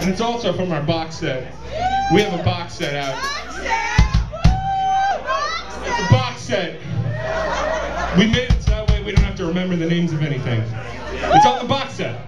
And it's also from our box set. We have a box set out. It's a box set. We made it so that way we don't have to remember the names of anything. It's on the box set.